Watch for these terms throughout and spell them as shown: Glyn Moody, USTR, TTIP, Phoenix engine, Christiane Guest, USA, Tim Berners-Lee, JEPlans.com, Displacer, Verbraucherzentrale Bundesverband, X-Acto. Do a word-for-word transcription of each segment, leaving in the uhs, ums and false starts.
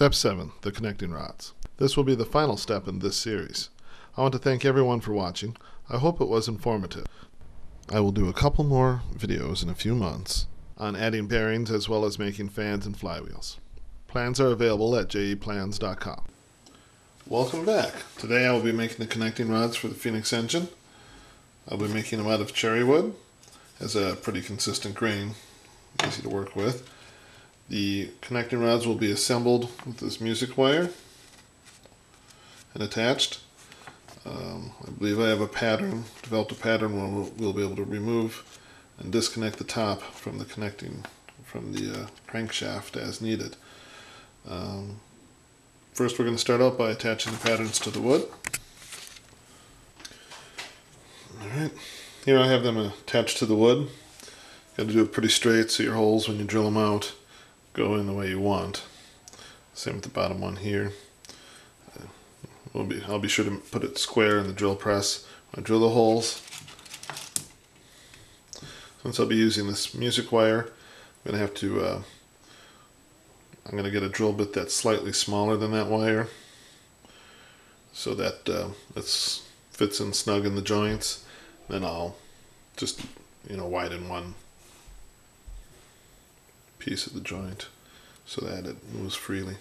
Step seven. The connecting rods. This will be the final step in this series. I want to thank everyone for watching. I hope it was informative. I will do a couple more videos in a few months on adding bearings as well as making fans and flywheels. Plans are available at J E plans dot com. Welcome back. Today I will be making the connecting rods for the Phoenix engine. I'll be making them out of cherry wood. Has a pretty consistent grain, easy to work with. The connecting rods will be assembled with this music wire and attached. Um, I believe I have a pattern, developed a pattern where we'll, we'll be able to remove and disconnect the top from the connecting, from the uh, crankshaft as needed. Um, first we're going to start out by attaching the patterns to the wood. Alright, here I have them attached to the wood. Got to do it pretty straight so your holes when you drill them out go in the way you want. Same with the bottom one here. We'll be, I'll be sure to put it square in the drill press when I drill the holes. Since I'll be using this music wire, I'm going to have to, uh, I'm going to get a drill bit that's slightly smaller than that wire so that uh, it fits in snug in the joints. Then I'll just, you know, widen one piece of the joint so that it moves freely.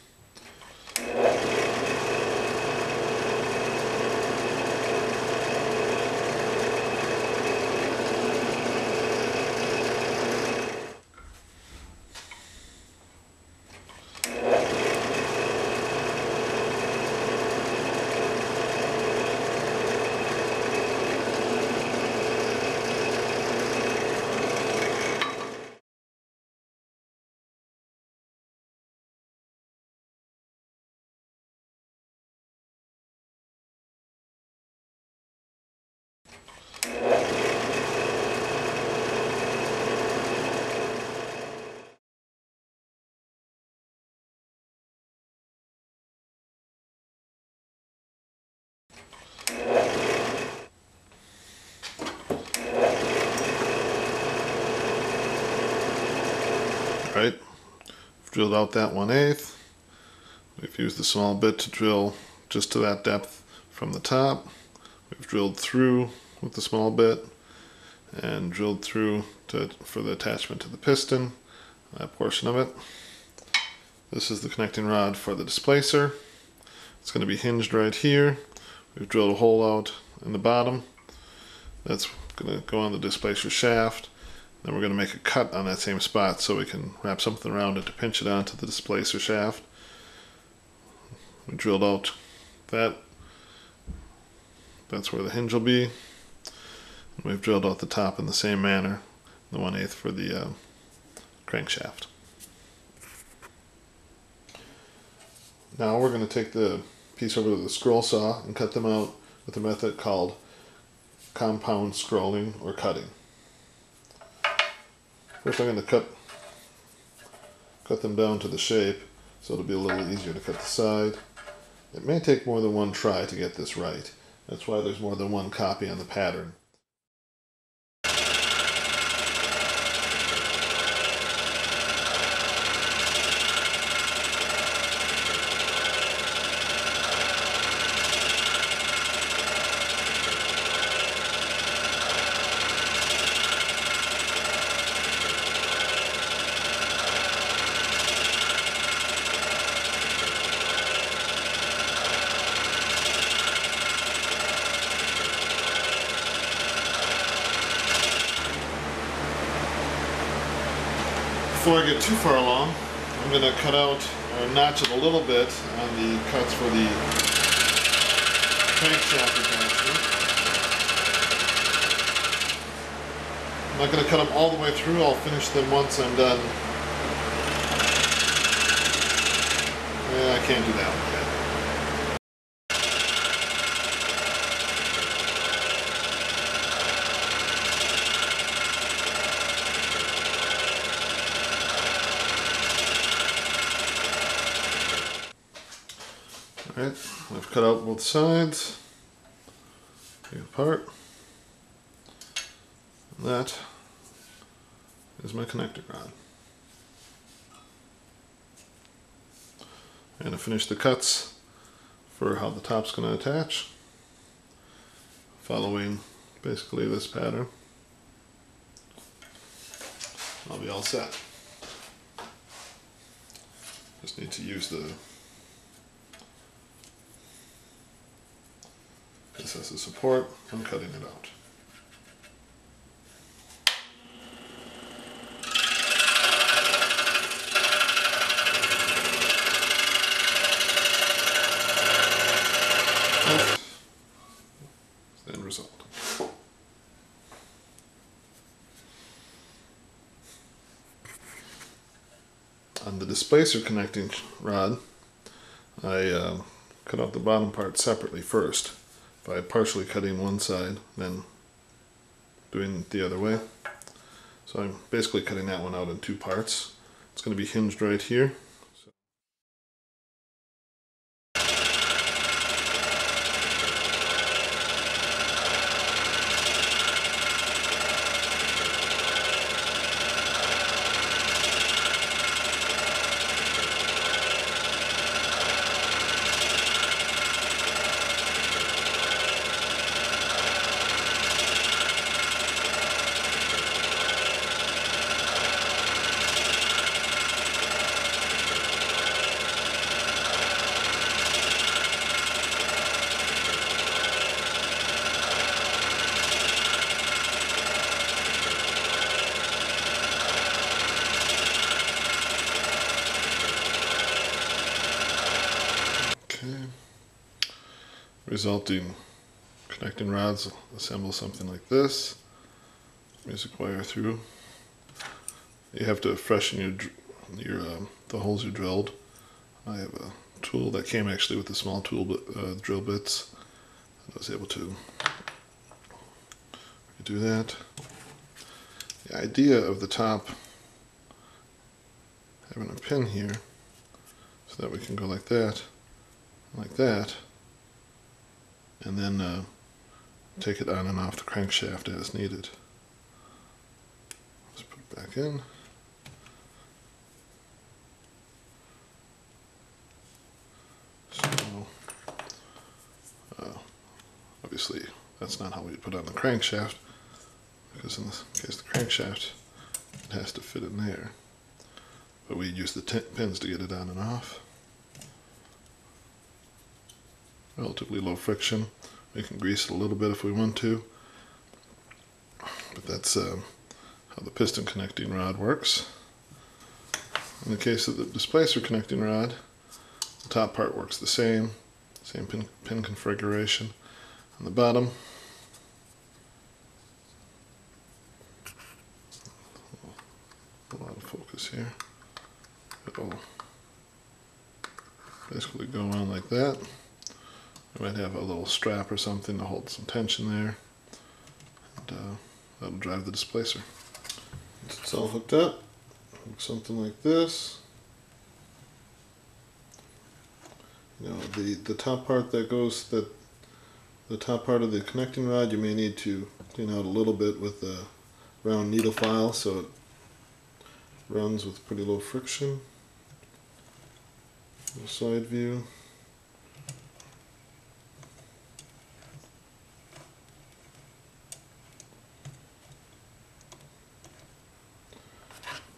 Right. I've drilled out that one eighth. We've used the small bit to drill just to that depth from the top. We've drilled through with the small bit and drilled through to, for the attachment to the piston, that portion of it. This is the connecting rod for the displacer. It's going to be hinged right here. We've drilled a hole out in the bottom. That's going to go on the displacer shaft. Then we're going to make a cut on that same spot so we can wrap something around it to pinch it onto the displacer shaft. We drilled out that. That's where the hinge will be. And we've drilled out the top in the same manner, the one eighth for the uh, crankshaft. Now we're going to take the piece over to the scroll saw and cut them out with a method called compound scrolling or cutting. First I'm going to cut, cut them down to the shape so it'll be a little easier to cut the side. It may take more than one try to get this right. That's why there's more than one copy on the pattern. Before I get too far along, I'm going to cut out or notch it a little bit on the cuts for the crankshaft attachment. I'm not going to cut them all the way through. I'll finish them once I'm done. Yeah, I can't do that one yet. Alright, I've cut out both sides, take it apart, and that is my connecting rod. and I finished the cuts for how the top's going to attach, following basically this pattern. I'll be all set. Just need to use the this as a support. I'm cutting it out. On the displacer connecting rod, I uh, cut off the bottom part separately first by partially cutting one side, then doing it the other way. So I'm basically cutting that one out in two parts. It's going to be hinged right here. Resulting connecting rods assemble something like this. Music wire through. You have to freshen your your um, the holes you drilled. I have a tool that came actually with the small tool bit, uh, drill bits. I was able to do that. The idea of the top having a pin here, so that we can go like that, like that. And then uh, take it on and off the crankshaft as needed. Let's put it back in. So, uh, obviously that's not how we put on the crankshaft, because in this case the crankshaft, it has to fit in there. But we use the tent pins to get it on and off. Relatively low friction. We can grease it a little bit if we want to, but that's uh, how the piston connecting rod works. In the case of the displacer connecting rod, the top part works the same, same pin, pin configuration. On the bottom, a lot of focus here, it'll basically go on like that. I might have a little strap or something to hold some tension there, and uh, that'll drive the displacer. It's all hooked up, looks something like this. You know, the the top part that goes that the top part of the connecting rod, you may need to clean out a little bit with a round needle file so it runs with pretty low friction. Little side view.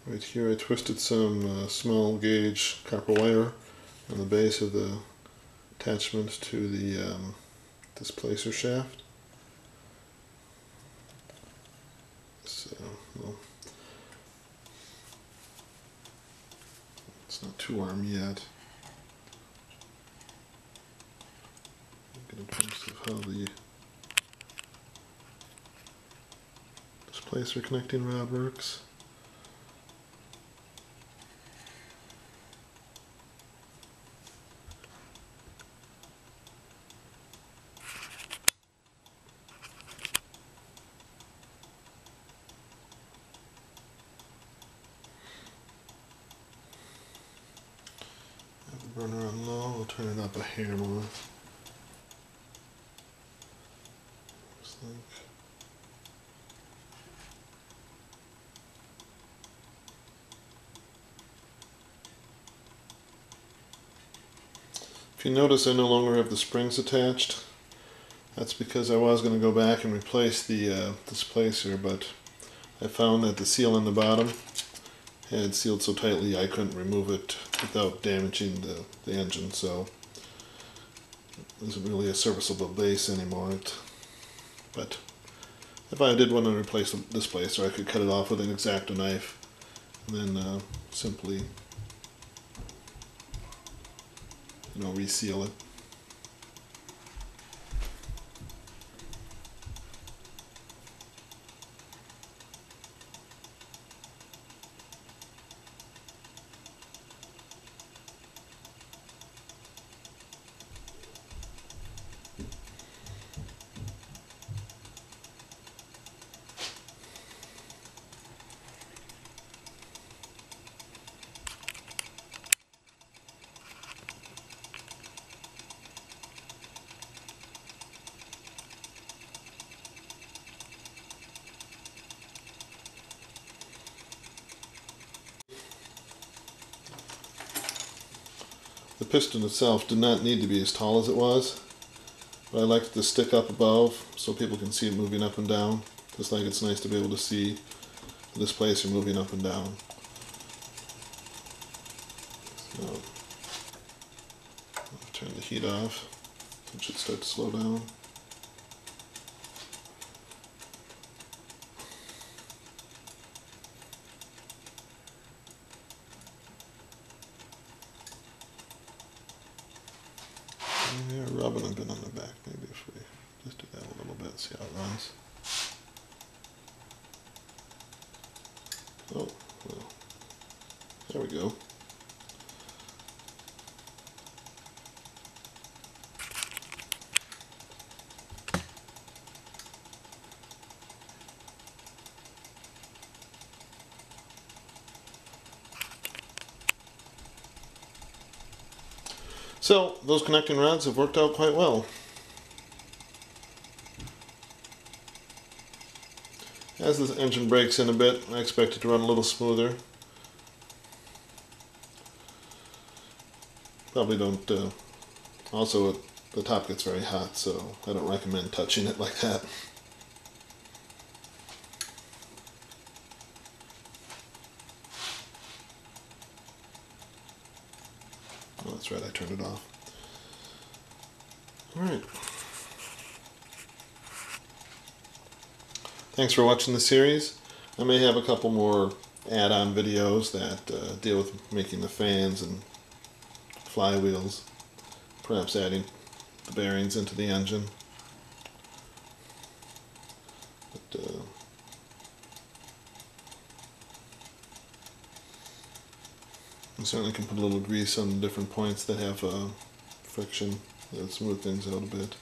Right here I twisted some uh, small gauge copper wire on the base of the attachment to the um, displacer shaft. So, well, it's not too warm yet. Get a glimpse of how the displacer connecting rod works. Burner on low, we'll turn it up a hair more. Just like. If you notice, I no longer have the springs attached. That's because I was going to go back and replace the uh, displacer, but I found that the seal on the bottom had sealed so tightly I couldn't remove it without damaging the, the engine, so it isn't really a serviceable base anymore. It, but if I did want to replace the displacer, I could cut it off with an X-Acto knife and then uh, simply you know, reseal it. The piston itself did not need to be as tall as it was, but I liked it to stick up above so people can see it moving up and down, just like it's nice to be able to see the displacer moving up and down. So, I'll turn the heat off, so it should start to slow down. Yeah, rubbing a bit on the back. Maybe if we just do that a little bit, see how it runs. Oh, well, there we go. So, those connecting rods have worked out quite well. As this engine breaks in a bit, I expect it to run a little smoother. Probably don't, uh, also the top gets very hot, so I don't recommend touching it like that. Oh, that's right, I turned it off. Alright. Thanks for watching the series. I may have a couple more add-on videos that uh, deal with making the fans and flywheels, perhaps adding the bearings into the engine. But, uh, you certainly can put a little grease on different points that have uh, friction. That'll smooth things out a bit.